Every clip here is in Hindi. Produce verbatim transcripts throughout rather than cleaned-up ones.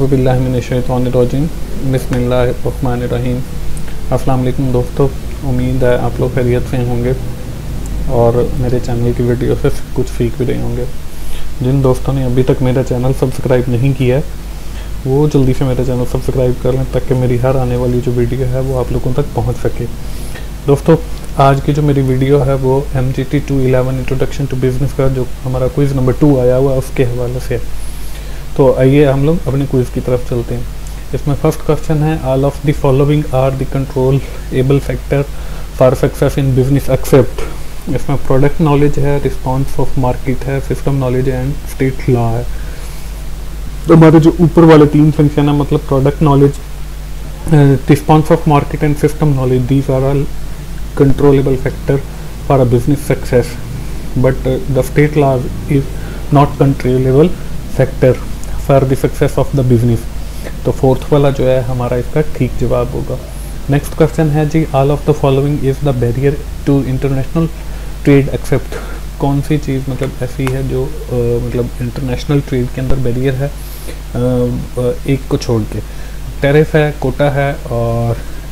बिस्मिल्लाहिर्रहमानिर्रहीम। अस्सलाम वालेकुम दोस्तों, उम्मीद है आप लोग खैरियत से होंगे और मेरे चैनल की वीडियो से कुछ सीख भी रहे होंगे। जिन दोस्तों ने अभी तक मेरा चैनल सब्सक्राइब नहीं किया है वो जल्दी से मेरा चैनल सब्सक्राइब कर लें ताकि मेरी हर आने वाली जो वीडियो है वो आप लोगों तक पहुँच सके। दोस्तों आज की जो मेरी वीडियो है वो M G T two eleven introduction to business का जो हमारा क्विज़ नंबर टू आया हुआ उसके हवाले से। तो आइए हम लोग अपने क्विज़ की तरफ चलते हैं। इसमें फर्स्ट क्वेश्चन है, all of the following are the controllable factor for success in business except. इसमें प्रोडक्ट नॉलेज है, रिस्पांस ऑफ मार्केट है, system knowledge and state law है। तो हमारे जो ऊपर वाले तीन फंक्शन है मतलब product knowledge, response of market and system knowledge, these are all controllable factor for a business success but the state law is not controllable factor for the success of the business. तो फोर्थ वाला जो है हमारा इसका ठीक जवाब होगा। नेक्स्ट क्वेश्चन है जी, all of the following is the barrier to international trade except. कौन सी चीज़ मतलब ऐसी है जो आ, मतलब इंटरनेशनल ट्रेड के अंदर बैरियर है, आ, एक को छोड़ के। टैरिफ है, कोटा है और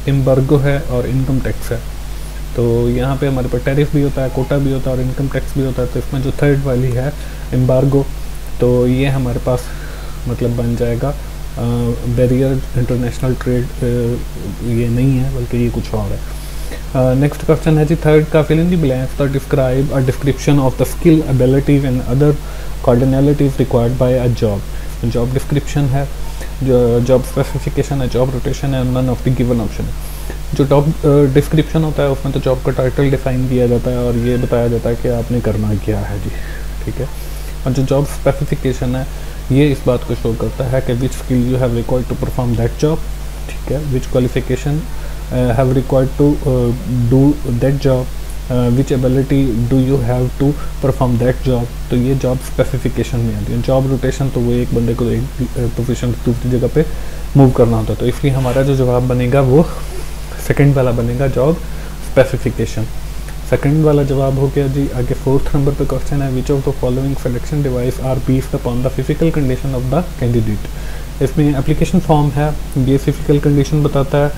एम्बार्गो है और इनकम टैक्स है। तो यहाँ पे हमारे पास टैरिफ भी होता है, कोटा भी होता है और इनकम टैक्स भी होता है। तो इसमें जो थर्ड वाली है एम्बार्गो, तो ये हमारे पास मतलब बन जाएगा बैरियर इंटरनेशनल ट्रेड, ये नहीं है बल्कि ये कुछ और है। नेक्स्ट क्वेश्चन है जी, थर्ड का fill in the blanks the describe a description of the skill abilities and other cardinalities required by a job. Job description है, जॉब स्पेसिफिकेशन है, जॉब रोटेशन है, none of the given option. जो जॉब डिस्क्रिप्शन होता है उसमें तो जॉब का टाइटल डिफाइन किया जाता है और ये बताया जाता है कि आपने करना क्या है जी, ठीक है। और जो जॉब स्पेसिफिकेशन है ये इस बात को शो करता है कि which skill you have required to perform that job, ठीक है, which qualification have required to do that job, which ability do you have to perform that job. तो ये जॉब स्पेसिफिकेशन में आती है। जॉब रोटेशन तो वो एक बंदे को एक पोजीशन से दूसरी जगह पे मूव करना होता है, तो इसलिए हमारा जो जवाब बनेगा वो सेकेंड वाला बनेगा, जॉब स्पेसिफिकेशन। सेकंड वाला जवाब हो गया जी। आगे फोर्थ नंबर पे क्वेश्चन है, which of the following selection device are based upon the physical condition of the candidate. इसमें एप्लीकेशन फॉर्म है, ये फिजिकल कंडीशन बताता है,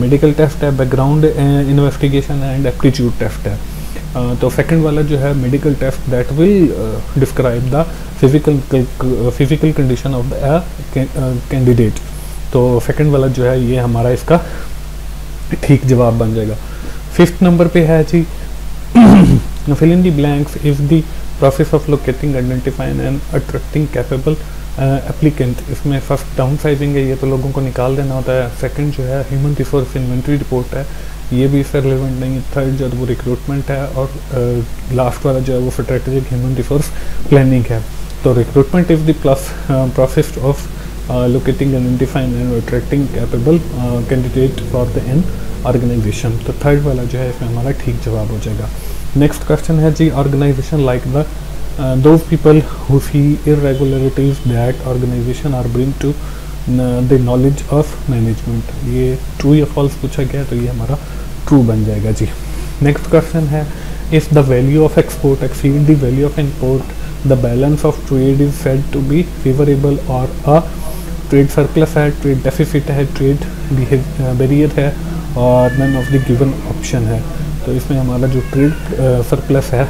मेडिकल टेस्ट है, बैकग्राउंड इन्वेस्टिगेशन है एंड एप्टीट्यूड टेस्ट है। uh, तो सेकंड वाला जो है medical test that will describe the physical physical condition of the candidate. तो सेकंड वाला जो है ये हमारा इसका ठीक जवाब बन जाएगा। फिफ्थ नंबर पे है जी, fill in the blanks is the process of locating, identifying and attracting capable uh, applicant। इसमें फर्स्ट डाउन साइजिंग है, ये तो लोगों को निकाल देना होता है। सेकंड जो है ह्यूमन रिसोर्स इन्वेंट्री रिपोर्ट है, ये भी इससे रिलेवेंट नहीं है। थर्ड जो है वो रिक्रूटमेंट है और लास्ट uh, वाला जो है वो स्ट्रेटेजिक ह्यूमन रिसोर्स प्लानिंग है। तो recruitment is the plus process of locating, identifying and attracting capable candidate for the an organisation. तो थर्ड वाला जो है इसमें हमारा ठीक जवाब हो जाएगा। नेक्स्ट क्वेश्चन है जी, organisation like the those people who see irregularities that organisation are bring to the knowledge of management. ये ट्रू या फॉल्स पूछा गया तो ये हमारा ट्रू बन जाएगा जी। नेक्स्ट क्वेश्चन है, if the value of export exceed the value of import the balance of trade is said to be favourable और अ। ट्रेड सरप्लस है, ट्रेड डेफिसिट है, ट्रेड बैरियर है और none of the given option है। तो इसमें हमारा जो ट्रेड सरप्लस है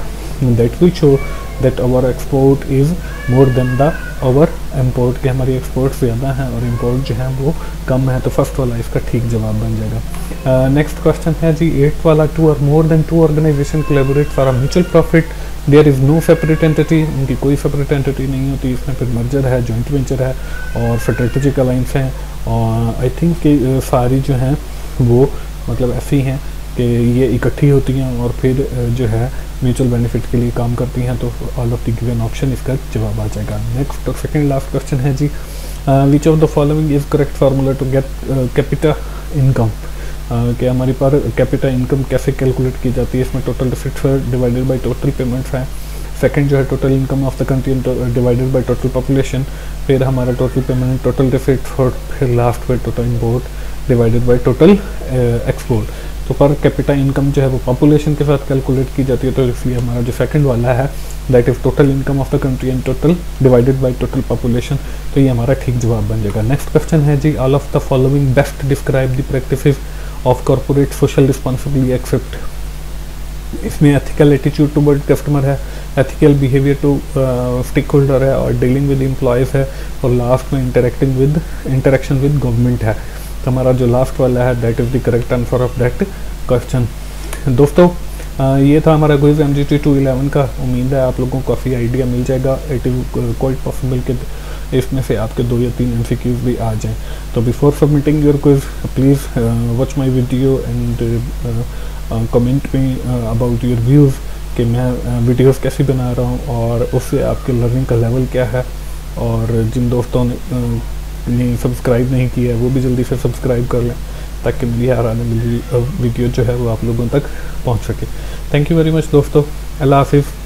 that will show that our export is more than the our import, के हमारी एक्सपोर्ट्स ज़्यादा हैं और इम्पोर्ट जो है वो कम है। तो फर्स्ट वाला इसका ठीक जवाब बन जाएगा। नेक्स्ट uh, क्वेश्चन है जी, एट वाला, टू और more than two organisation collaborate for a mutual profit, there is no separate entity. उनकी कोई सेपरेट एंटिटी नहीं होती। इसमें फिर मर्जर है, जॉइंट वेंचर है और स्ट्रेटेजिक अलाइंस हैं और आई थिंक uh, सारी जो हैं वो मतलब ऐसी हैं कि ये इकट्ठी होती हैं और फिर जो है म्यूचुअल बेनिफिट के लिए काम करती हैं। तो all of the given option इसका जवाब आ जाएगा। नेक्स्ट और सेकेंड लास्ट क्वेश्चन है जी, which of the following is correct formula to get capita income. कि हमारे पास कैपिटा इनकम कैसे कैलकुलेट की जाती है। इसमें total defeat divided by total payments हैं। सेकेंड जो है total income of the country divided by total population, फिर हमारा टोटल पेमेंट, टोटल डिफिट और फिर लास्ट पे total import divided by total export. तो पर कैपिटा इनकम जो है वो पॉपुलेशन के साथ कैलकुलेट की जाती है, तो इसलिए हमारा जो सेकंड वाला है that is total income of the country and total divided by total population, तो ये हमारा ठीक जवाब बन जाएगा। नेक्स्ट क्वेश्चन है जी, all of the following best describe the practices of corporate social responsibility except. इसमें एथिकल एटीट्यूड टुवर्ड कस्टमर है, ethical behaviour to stakeholder है, और डीलिंग विद एम्प्लॉयज है, और लास्ट में interacting with interaction with government है। तो हमारा जो लास्ट वाला है that is the correct answer of that question. दोस्तों आ, ये था हमारा quiz M G T two eleven का। उम्मीद है आप लोगों को काफ़ी आइडिया मिल जाएगा। इट इज क्वाइट पॉसिबल कि इसमें से आपके दो या तीन एम सी क्यूज भी आ जाएँ। तो before submitting your quiz please watch my video and comment में अबाउट योर व्यूज़ कि मैं वीडियोस कैसे बना रहा हूँ और उससे आपके लर्निंग का लेवल क्या है। और जिन दोस्तों ने, ने सब्सक्राइब नहीं किया है वो भी जल्दी से सब्सक्राइब कर लें ताकि मेरी हर आने वाली वीडियो जो है वो आप लोगों तक पहुँच सके। थैंक यू वेरी मच दोस्तों, अल्लाह हाफिज़।